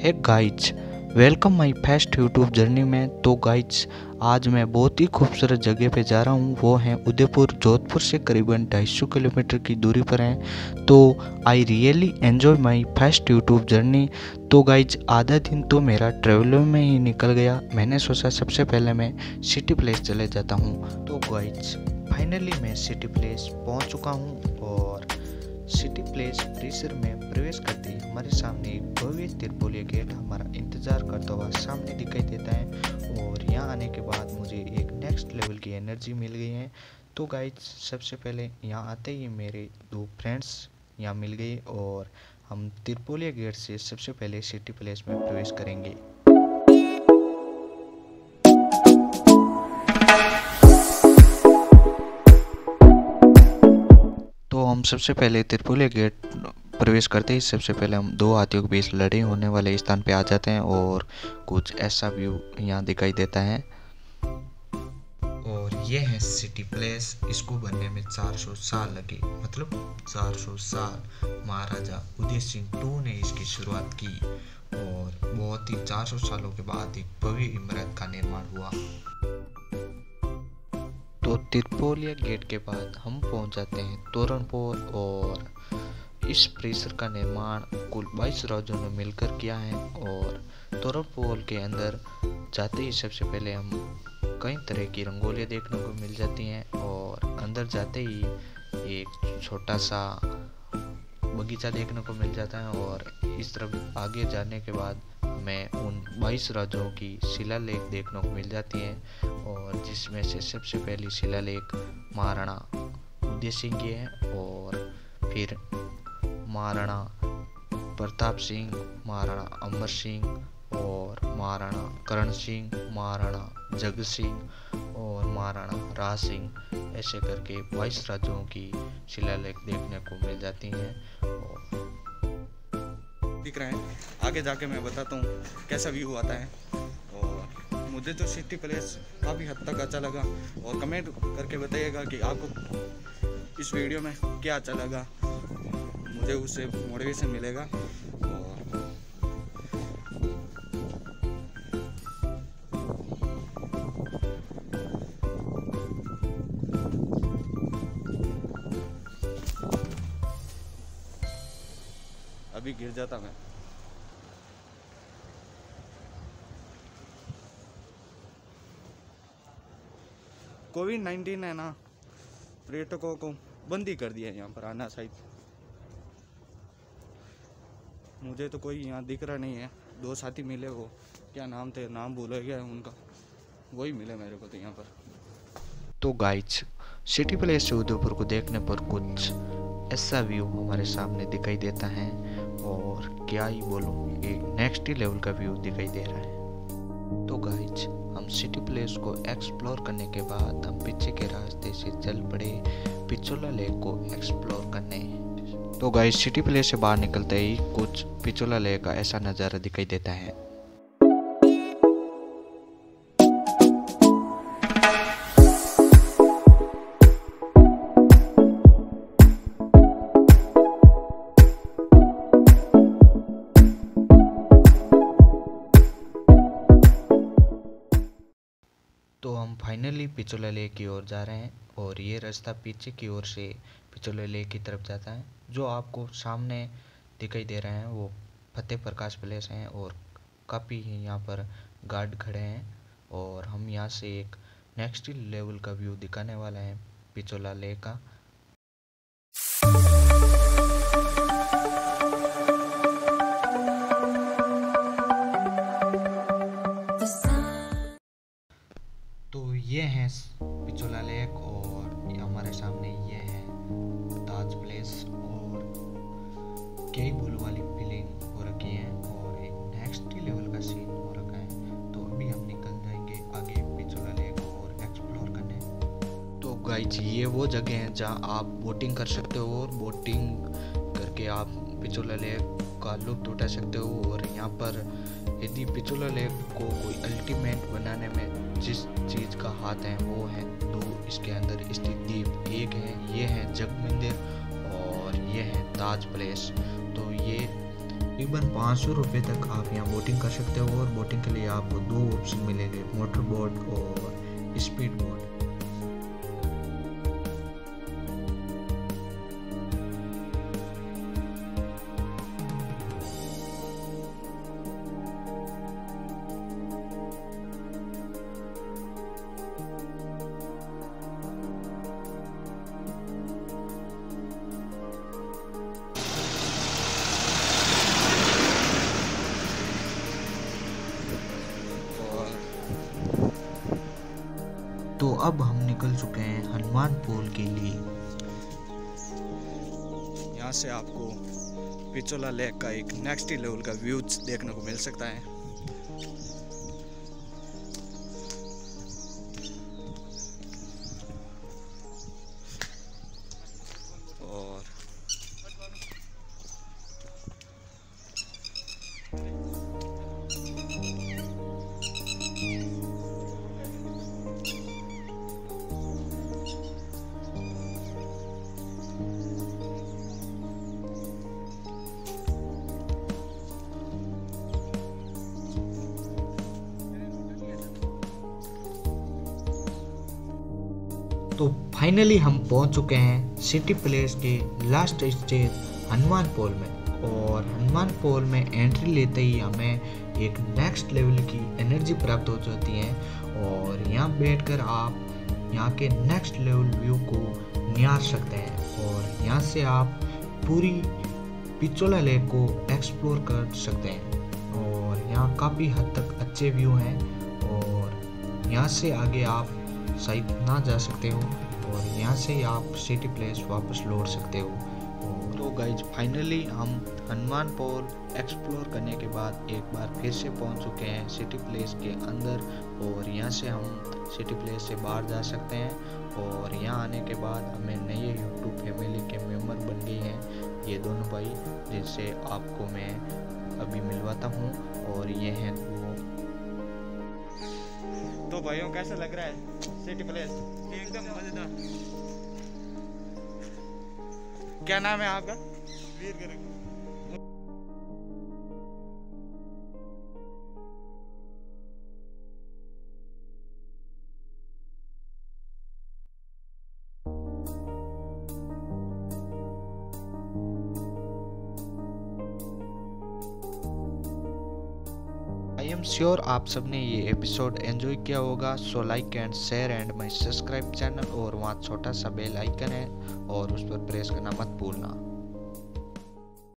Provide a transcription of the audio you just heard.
Hey guys, welcome my first YouTube journey में। तो guys, आज मैं बहुत ही खूबसूरत जगह पे जा रहा हूँ, वो है उदयपुर। जोधपुर से करीबन 250 किलोमीटर की दूरी पर हैं। तो I really enjoy my first YouTube journey. तो गाइज, आधा दिन तो मेरा ट्रेवल में ही निकल गया। मैंने सोचा सबसे पहले मैं सिटी प्लेस चले जाता हूँ। तो गाइज, फाइनली मैं सिटी प्लेस पहुँच चुका हूँ और सिटी प्लेस परिसर में प्रवेश करते ही हमारे सामने एक भव्य त्रिपोलिया गेट हमारा इंतजार करता हुआ सामने दिखाई देता है। और यहाँ आने के बाद मुझे एक नेक्स्ट लेवल की एनर्जी मिल गई है। तो गाइज, सबसे पहले यहाँ आते ही मेरे दो फ्रेंड्स यहाँ मिल गए और हम त्रिपोलिया गेट से सबसे पहले सिटी प्लेस में प्रवेश करेंगे। हम सबसे पहले त्रिपोलिया गेट प्रवेश करते ही सबसे पहले हम दो हाथियों के बीच लड़ाई होने वाले स्थान पे आ जाते हैं और कुछ ऐसा व्यू यहाँ दिखाई देता है। और ये है सिटी प्लेस। इसको बनने में 400 साल लगे, मतलब 400 साल। महाराजा उदय सिंह टू ने इसकी शुरुआत की और बहुत ही 400 सालों के बाद एक भव्य इमारत का निर्माण हुआ। तो त्रिपोलिया गेट के बाद हम पहुंच जाते हैं तोरण पोल। और इस परिसर का निर्माण कुल 22 राजाओं ने मिलकर किया है। और तोरण पोल के अंदर जाते ही सबसे पहले हम कई तरह की रंगोलियां देखने को मिल जाती हैं। और अंदर जाते ही एक छोटा सा बगीचा देखने को मिल जाता है। और इस तरफ आगे जाने के बाद में उन 22 राजाओं की शिलालेख देखने को मिल जाती है। और जिसमें से सबसे पहली शिलालेख महाराणा उदय सिंह की है, और फिर महाराणा प्रताप सिंह, महाराणा अमर सिंह, और महाराणा करण सिंह, महाराणा जगत सिंह और महाराणा राज सिंह, ऐसे करके 22 राजाओं की शिलालेख देखने को मिल जाती हैं। और दिख रहे हैं, आगे जाके मैं बताता हूँ कैसा व्यू आता है। और मुझे तो सिटी प्लेस काफ़ी हद तक अच्छा लगा। और कमेंट करके बताइएगा कि आपको इस वीडियो में क्या अच्छा लगा। मुझे उससे मोटिवेशन मिलेगा। अभी गिर जाता मैं। कोविड-19 है ना, पर्यटकों को बंदी कर दिया है यहाँ पर आना। शायद मुझे तो कोई यहाँ दिख रहा नहीं है। दो साथी मिले, वो क्या नाम थे, नाम भूल गया उनका, वही मिले मेरे को तो यहाँ पर। तो गाइज, सिटी प्लेस से उदयपुर को देखने पर कुछ ऐसा व्यू हमारे सामने दिखाई देता है। और क्या ही बोलूँ, एक नेक्स्ट ही लेवल का व्यू दिखाई दे रहा है। तो गाइज, हम सिटी प्लेस को एक्सप्लोर करने के बाद हम पीछे के रास्ते से चल पड़े पिछोला लेक को एक्सप्लोर करने। तो गाइज, सिटी प्लेस से बाहर निकलते ही कुछ पिछोला लेक का ऐसा नज़ारा दिखाई देता है। तो हम फाइनली पिछोला लेक की ओर जा रहे हैं। और ये रास्ता पीछे की ओर से पिछोला लेक की तरफ जाता है। जो आपको सामने दिखाई दे रहे हैं वो फतेह प्रकाश पैलेस हैं। और काफ़ी यहाँ पर गार्ड खड़े हैं। और हम यहाँ से एक नेक्स्ट लेवल का व्यू दिखाने वाले हैं पिछोला लेक का। ये है पिछोला लेक और हमारे सामने ये है ताज पैलेस। और कई बुल वाली फीलिंग हो रखी है और एक नेक्स्ट लेवल का सीन हो रखा है। तो अभी हम निकल जाएंगे आगे पिछोला लेक और एक्सप्लोर करने। तो गाइज, ये वो जगह है जहाँ आप बोटिंग कर सकते हो। और बोटिंग करके आप पिछोला लेक का लुत्फ उठा सकते हो। और यहाँ पर यदि पिछोला लेक को कोई अल्टीमेट बनाने में जिस चीज़ का हाथ है वो है दो इसके अंदर स्थित द्वीप। एक है, ये है जग मंदिर और ये है ताज पैलेस। तो ये तकरीबन 500 रुपये तक आप यहाँ बोटिंग कर सकते हो। और बोटिंग के लिए आपको दो ऑप्शन मिलेंगे, मोटर बोट और स्पीड बोट। तो अब हम निकल चुके हैं हनुमान पोल के लिए। यहाँ से आपको पिछोला लेक का एक नेक्स्ट ही लेवल का व्यूज देखने को मिल सकता है। तो फाइनली हम पहुंच चुके हैं सिटी पैलेस के लास्ट स्टेज हनुमान पोल में। और हनुमान पोल में एंट्री लेते ही हमें एक नेक्स्ट लेवल की एनर्जी प्राप्त हो जाती है। और यहाँ बैठकर आप यहाँ के नेक्स्ट लेवल व्यू को निहार सकते हैं। और यहाँ से आप पूरी पिछोला लेक को एक्सप्लोर कर सकते हैं। और यहाँ काफ़ी हद तक अच्छे व्यू हैं। और यहाँ से आगे आप शायद ना जा सकते हो। और यहाँ से आप सिटी प्लेस वापस लौट सकते हो। तो गाइज फाइनली हम हनुमान पोल एक्सप्लोर करने के बाद एक बार फिर से पहुँच चुके हैं सिटी प्लेस के अंदर। और यहाँ से हम सिटी प्लेस से बाहर जा सकते हैं। और यहाँ आने के बाद हमें नए यूट्यूब फैमिली के मेम्बर बन गए हैं ये दोनों भाई, जिनसे आपको मैं अभी मिलवाता हूँ। और ये हैं तो भाइयों, कैसा लग रहा है सिटी प्लेस? एकदम मजेदार। क्या नाम है आपका? वीर गिरी। आई एम श्योर आप सबने ये एपिसोड एंजॉय किया होगा। So like and share and my subscribe channel, और वहाँ छोटा सा बेल आइकन है और उस पर प्रेस करना मत भूलना।